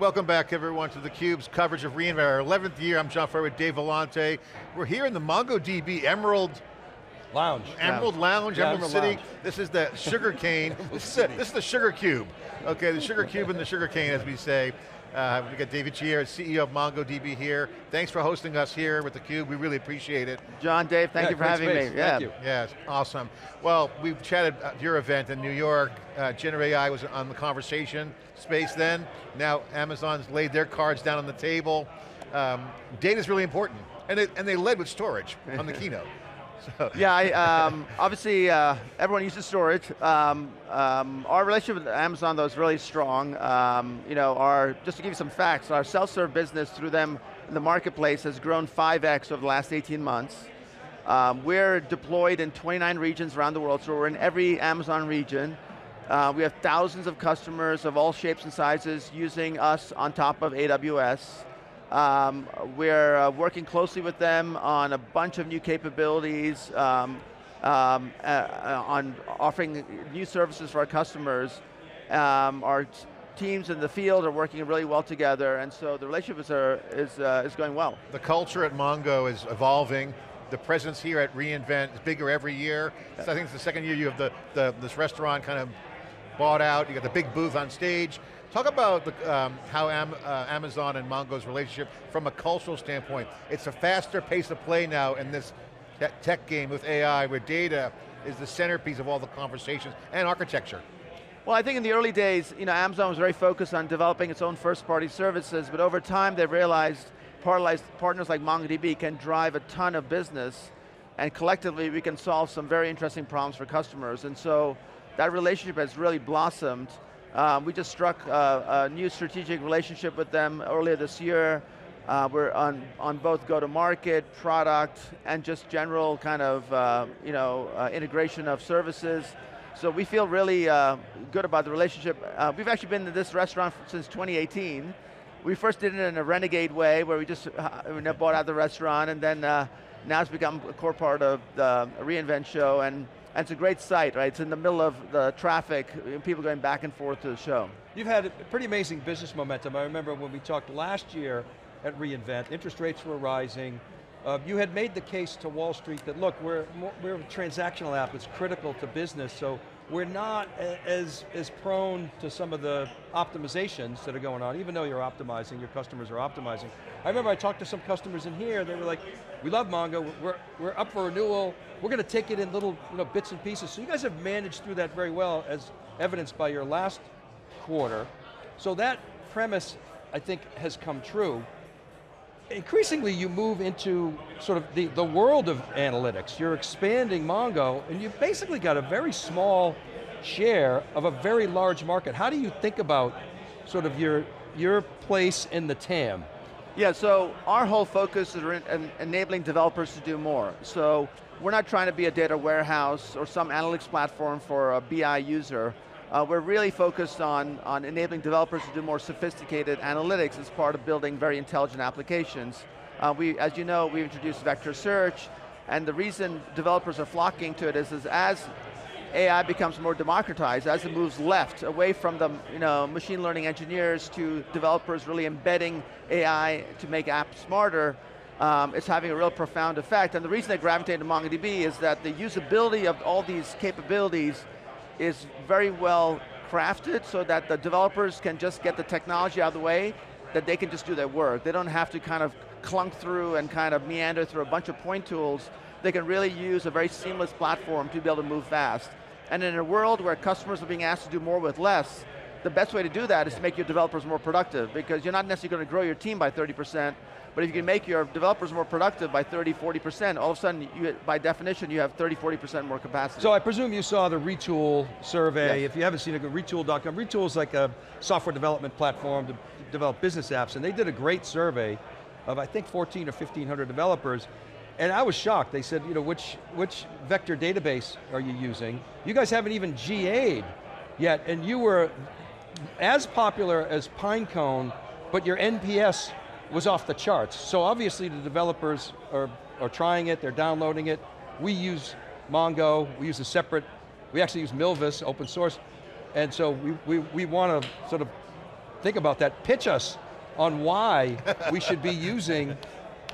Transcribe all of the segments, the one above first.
Welcome back everyone to theCUBE's coverage of reInvent, our 11th year. I'm John Furrier with Dave Vellante. We're here in the MongoDB Emerald Lounge. Emerald Lounge, yeah, Emerald City. Lounge. This is the sugar cane, this is the sugar cube. Okay, the sugar cube and the sugar cane as we say. We've got David Ittycheria, CEO of MongoDB here. Thanks for hosting us here with theCUBE, we really appreciate it. John, Dave, thank you for having me. Yeah. Thank you. Yeah, it's awesome. Well, we've chatted at your event in New York. GenAI was on the conversation space then. Now Amazon's laid their cards down on the table. Data's really important, and they led with storage on the keynote. So. Yeah, obviously everyone uses storage. Our relationship with Amazon though is really strong. Just to give you some facts, our self-serve business through them in the marketplace has grown 5x over the last 18 months. We're deployed in 29 regions around the world, so we're in every Amazon region. We have thousands of customers of all shapes and sizes using us on top of AWS. We're working closely with them on a bunch of new capabilities, on offering new services for our customers. Our teams in the field are working really well together, and so the relationship is going well. The culture at Mongo is evolving. The presence here at reInvent is bigger every year. So I think it's the second year you have this restaurant kind of bought out, you got the big booth on stage. Talk about the, how Amazon and Mongo's relationship from a cultural standpoint. It's a faster pace of play now in this tech game with AI where data is the centerpiece of all the conversations and architecture. Well, I think in the early days, you know, Amazon was very focused on developing its own first party services, but over time they've realized partners like MongoDB can drive a ton of business, and collectively we can solve some very interesting problems for customers, and so that relationship has really blossomed. We just struck a new strategic relationship with them earlier this year. We're on both go-to-market, product, and just general kind of integration of services. So we feel really good about the relationship. We've actually been to this restaurant since 2018. We first did it in a renegade way where we just bought out the restaurant, and then now it's become a core part of the reInvent show, and it's a great site, right? It's in the middle of the traffic, people going back and forth to the show. You've had a pretty amazing business momentum. I remember when we talked last year at reInvent, interest rates were rising. You had made the case to Wall Street that, look, we're a transactional app, it's critical to business, so we're not as prone to some of the optimizations that are going on, even though you're optimizing, your customers are optimizing. I remember I talked to some customers in here, they were like, we love Mongo, we're up for renewal, we're going to take it in little bits and pieces. So you guys have managed through that very well, as evidenced by your last quarter. So that premise, I think, has come true. Increasingly, you move into sort of the world of analytics. You're expanding Mongo, and you've basically got a very small share of a very large market. How do you think about sort of your place in the TAM? Yeah, so our whole focus is enabling developers to do more. So we're not trying to be a data warehouse or some analytics platform for a BI user. We're really focused on enabling developers to do more sophisticated analytics as part of building very intelligent applications. As you know, we introduced vector search, and the reason developers are flocking to it is as AI becomes more democratized, as it moves left, away from the machine learning engineers to developers really embedding AI to make apps smarter, it's having a real profound effect. And the reason they gravitate to MongoDB is that the usability of all these capabilities is very well crafted so that the developers can just get the technology out of the way, that they can just do their work. They don't have to kind of clunk through and kind of meander through a bunch of point tools. They can really use a very seamless platform to be able to move fast. And in a world where customers are being asked to do more with less, the best way to do that is to make your developers more productive, because you're not necessarily going to grow your team by 30%, but if you can make your developers more productive by 30, 40%, all of a sudden, by definition, you have 30, 40% more capacity. So I presume you saw the Retool survey. Yes. If you haven't seen it, go retool.com. Retool is like a software development platform to develop business apps, and they did a great survey of I think 14 or 1,500 developers. And I was shocked. They said, which vector database are you using? You guys haven't even GA'd yet, and you were as popular as Pinecone, but your NPS was off the charts. So obviously the developers are trying it, they're downloading it. We use Mongo, we actually use Milvus, open source, and so we want to sort of Think about that. Pitch us on why we should be using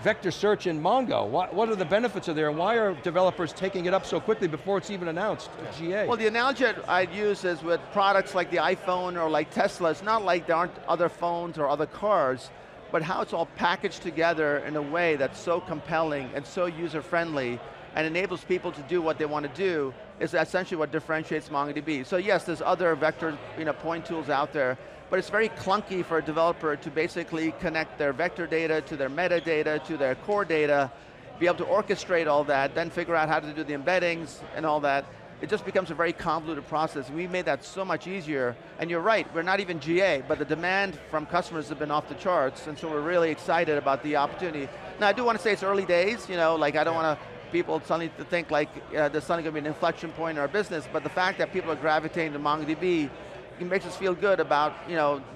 vector search in Mongo. What are the benefits of there, and why are developers taking it up so quickly before it's even announced at GA? Well, the analogy I'd use is with products like the iPhone or like Tesla. It's not like there aren't other phones or other cars, but how it's all packaged together in a way that's so compelling and so user-friendly and enables people to do what they want to do is essentially what differentiates MongoDB. So yes, there's other vector point tools out there, but it's very clunky for a developer to basically connect their vector data to their metadata, to their core data, be able to orchestrate all that, then figure out how to do the embeddings and all that. It just becomes a very convoluted process. We made that so much easier, and you're right, we're not even GA, but the demand from customers have been off the charts, and so we're really excited about the opportunity. Now, I do want to say it's early days, like I don't want to people suddenly to think like there's suddenly going to be an inflection point in our business, but the fact that people are gravitating to MongoDB, it makes us feel good about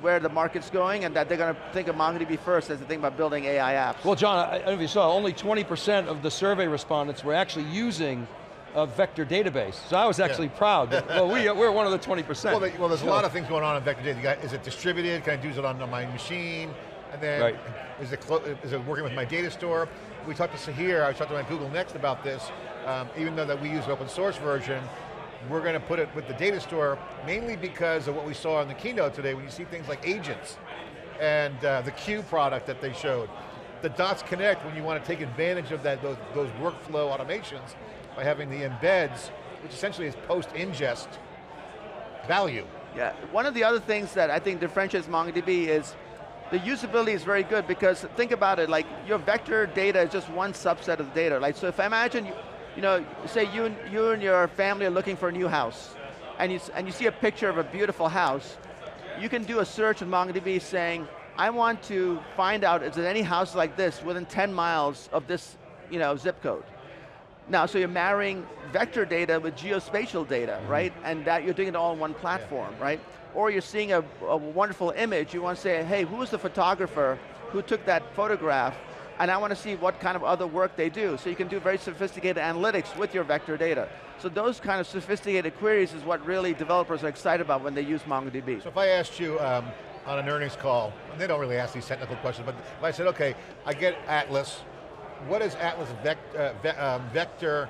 where the market's going and that they're going to think of MongoDB first as they think about building AI apps. Well, John, I don't know if you saw, only 20% of the survey respondents were actually using a vector database. So I was actually proud that, well, we're one of the 20%. Well, there's a lot of things going on in vector data. You got, is it distributed? Can I use it on my machine? And then, is it working with my data store? We talked to Sahir, I talked to my Google Next about this, even though that we use an open source version, we're going to put it with the data store, mainly because of what we saw in the keynote today, when you see things like agents, and the theCUBE product that they showed. The dots connect when you want to take advantage of that, those workflow automations by having the embeds, which essentially is post-ingest value. Yeah, one of the other things that I think differentiates MongoDB is the usability is very good because think about it, like your vector data is just one subset of the data. Like, so if I imagine, say you and your family are looking for a new house and you see a picture of a beautiful house, you can do a search in MongoDB saying, I want to find out if there's any houses like this within 10 miles of this zip code. Now, so you're marrying vector data with geospatial data, right? And that you're doing it all in one platform, right? Or you're seeing a wonderful image, you want to say, hey, who is the photographer who took that photograph, and I want to see what kind of other work they do. So you can do very sophisticated analytics with your vector data. So those kind of sophisticated queries is what really developers are excited about when they use MongoDB. So if I asked you on an earnings call, and they don't really ask these technical questions, but if I said, okay, I get Atlas, what is Atlas vector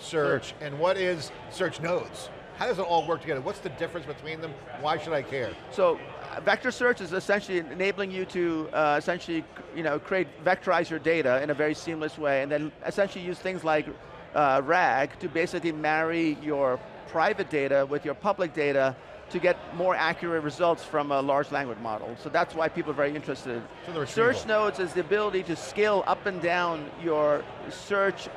search, and what is search nodes? How does it all work together? What's the difference between them? Why should I care? So, vector search is essentially enabling you to vectorize your data in a very seamless way, and then essentially use things like RAG to basically marry your private data with your public data to get more accurate results from a large language model. So that's why people are very interested. So search nodes is the ability to scale up and down your search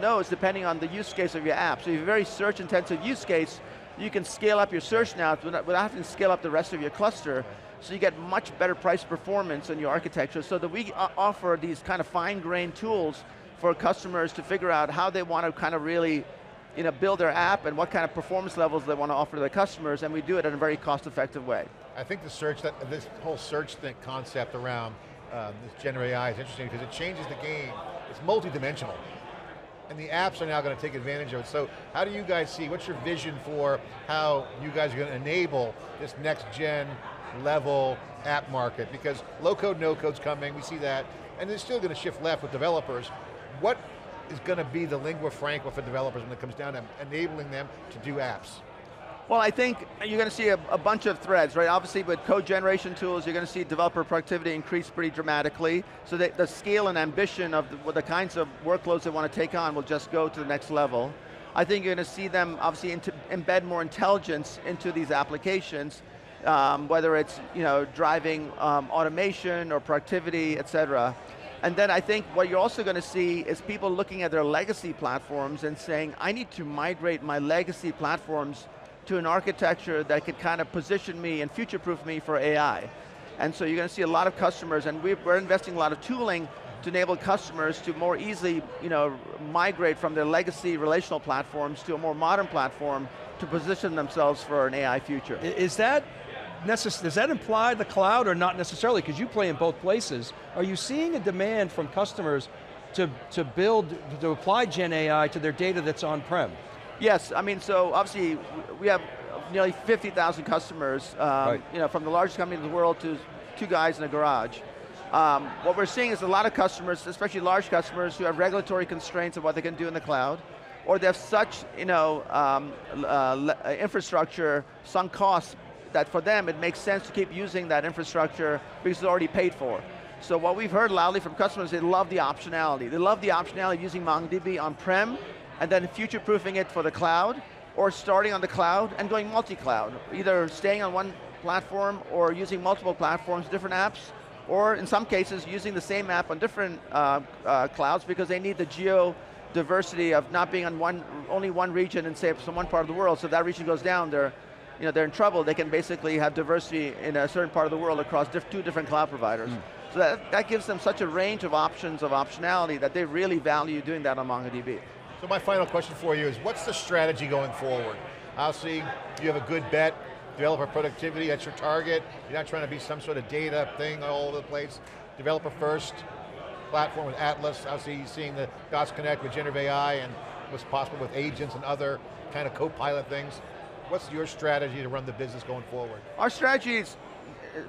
nodes depending on the use case of your app. So if you have a very search intensive use case, you can scale up your search nodes without having to scale up the rest of your cluster, so you get much better price performance in your architecture, so that we offer these kind of fine-grained tools for customers to figure out how they want to kind of really build their app and what kind of performance levels they want to offer to their customers, and we do it in a very cost-effective way. I think the search, this whole search thing concept around this Gen AI is interesting because it changes the game. It's multi-dimensional, and the apps are now going to take advantage of it. So how do you guys see, what's your vision for how you guys are going to enable this next-gen level app market? Because low-code, no-code's coming, we see that, and it's still going to shift left with developers. What is going to be the lingua franca for developers when it comes down to enabling them to do apps? Well, I think you're going to see a bunch of threads, right? Obviously with code generation tools, you're going to see developer productivity increase pretty dramatically, so that the scale and ambition of the kinds of workloads they want to take on will just go to the next level. I think you're going to see them obviously embed more intelligence into these applications, whether it's driving automation or productivity, et cetera. And then I think what you're also going to see is people looking at their legacy platforms and saying, I need to migrate my legacy platforms to an architecture that could kind of position me and future-proof me for AI. And so you're going to see a lot of customers, and we're investing a lot of tooling to enable customers to more easily migrate from their legacy relational platforms to a more modern platform to position themselves for an AI future. Is that does that imply the cloud or not necessarily? Because you play in both places. Are you seeing a demand from customers to apply Gen AI to their data that's on-prem? Yes, I mean, so obviously we have nearly 50,000 customers, you know, from the largest company in the world to two guys in a garage. What we're seeing is a lot of customers, especially large customers, who have regulatory constraints of what they can do in the cloud, or they have such, you know, infrastructure, sunk costs, that for them it makes sense to keep using that infrastructure because it's already paid for. So what we've heard loudly from customers, they love the optionality. They love the optionality of using MongoDB on-prem and then future-proofing it for the cloud, or starting on the cloud and going multi-cloud, either staying on one platform or using multiple platforms, different apps, or in some cases using the same app on different clouds because they need the geo diversity of not being on only one region and say from one part of the world. So if that region goes down, they're in trouble. They can basically have diversity in a certain part of the world across two different cloud providers. So that gives them such a range of options, of optionality, that they really value doing that on MongoDB. So my final question for you is, what's the strategy going forward? Obviously, you have a good bet, developer productivity, that's your target. You're not trying to be some sort of data thing all over the place. Developer first, platform with Atlas, obviously you're seeing the dots connect with generative AI and what's possible with agents and other kind of co-pilot things. What's your strategy to run the business going forward? Our strategy is,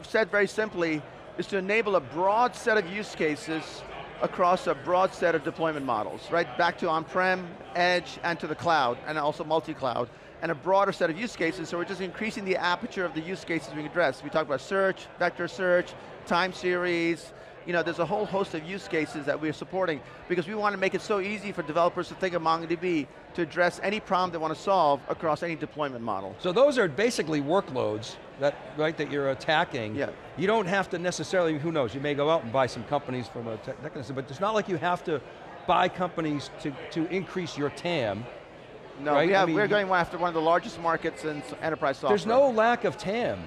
said very simply, is to enable a broad set of use cases across a broad set of deployment models, right? Back to on-prem, edge, and to the cloud, and also multi-cloud, and a broader set of use cases, so we're just increasing the aperture of the use cases we address. We talk about search, vector search, time series, you know, there's a whole host of use cases that we're supporting because we want to make it so easy for developers to think of MongoDB to address any problem they want to solve across any deployment model. So those are basically workloads that, right, that you're attacking. Yeah. You don't have to necessarily, who knows, you may go out and buy some companies from a technical, but it's not like you have to buy companies to increase your TAM. No, right? we're going after one of the largest markets in enterprise software. There's no lack of TAM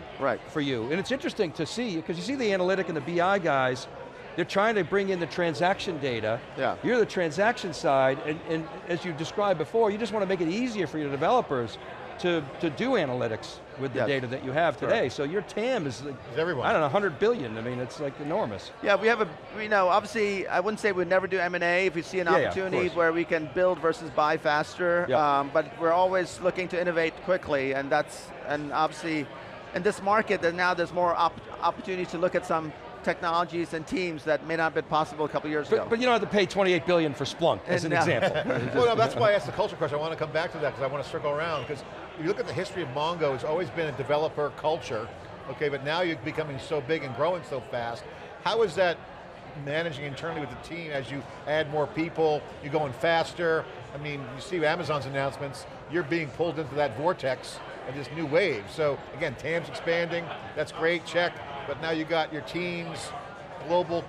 for you. And it's interesting to see, because you see the analytic and the BI guys, they're trying to bring in the transaction data. Yeah. You're the transaction side, and as you described before, you just want to make it easier for your developers to do analytics with the data that you have today. So your TAM is, like, everyone. I don't know, 100 billion. I mean, it's like enormous. Yeah, we have a, you know, obviously, I wouldn't say we'd never do M&A if we see an opportunity where we can build versus buy faster, but we're always looking to innovate quickly, and that's, and obviously, in this market, now there's more opportunities to look at some technologies and teams that may not have been possible a couple years ago. But you don't have to pay $28 billion for Splunk, as an example. Well, no, that's why I asked the culture question. I want to come back to that, because I want to circle around, because if you look at the history of Mongo, it's always been a developer culture, okay, but now you're becoming so big and growing so fast. How is that managing internally with the team as you add more people, you're going faster? I mean, you see Amazon's announcements, you're being pulled into that vortex of this new wave. So again, TAM's expanding, that's great, check. But now you got your teams, global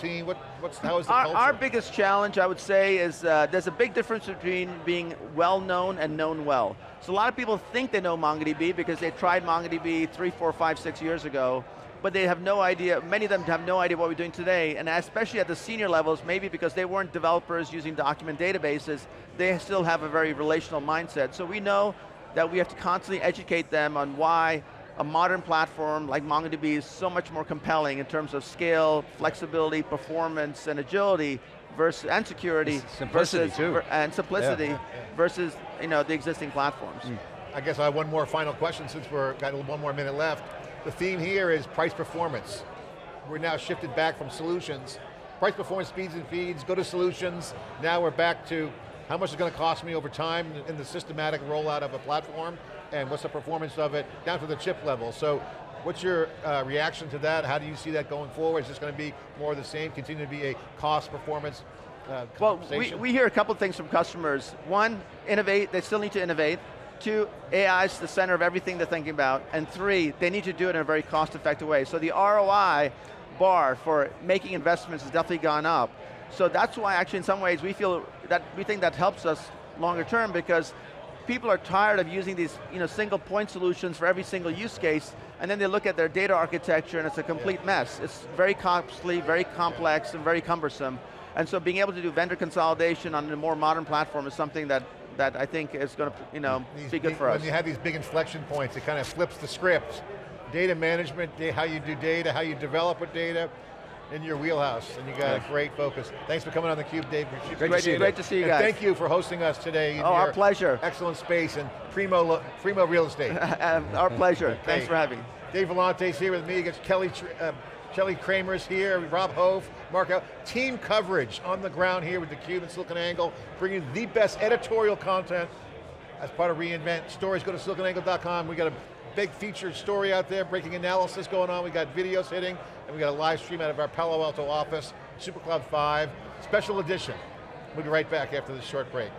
team. How is the culture? Our biggest challenge, I would say, is there's a big difference between being well-known and known well. So a lot of people think they know MongoDB because they tried MongoDB 3, 4, 5, 6 years ago, but they have no idea, many of them have no idea what we're doing today, and especially at the senior levels, maybe because they weren't developers using document databases, they still have a very relational mindset. So we know that we have to constantly educate them on why a modern platform like MongoDB is so much more compelling in terms of scale, flexibility, performance, and agility, and security. Simplicity too. And simplicity versus, you know, the existing platforms. I guess I have one more final question since we've got one more minute left. The theme here is price performance. We're now shifted back from solutions. Price performance speeds and feeds, go to solutions. Now we're back to how much it's going to cost me over time in the systematic rollout of a platform, and what's the performance of it, down to the chip level. So what's your reaction to that? How do you see that going forward? Is this going to be more of the same, continue to be a cost performance conversation? Well, we hear a couple of things from customers. One, innovate, they still need to innovate. Two, AI's the center of everything they're thinking about. And three, they need to do it in a very cost-effective way. So the ROI bar for making investments has definitely gone up. So that's why actually in some ways we feel that, we think that helps us longer term, because people are tired of using these, you know, single point solutions for every single use case, and then they look at their data architecture and it's a complete mess. It's very costly, very complex, and very cumbersome. And so being able to do vendor consolidation on a more modern platform is something that, I think is going to, you know, be good for us. When you have these big inflection points, it kind of flips the script. Data management, how you do data, how you develop with data, in your wheelhouse, and you got a great focus. Thanks for coming on theCUBE, Dave. Great to see you guys. And thank you for hosting us today. Oh, our pleasure. Excellent space and primo real estate. Our pleasure, thanks for having me. Dave Vellante's here with me against Shelley Kramer's here, Rob Hof, Mark out. Team coverage on the ground here with theCUBE and SiliconANGLE, bringing the best editorial content as part of reInvent. Stories, go to siliconangle.com. We got a big featured story out there, breaking analysis going on. We got videos hitting, and we got a live stream out of our Palo Alto office, SuperCloud 5, special edition. We'll be right back after this short break.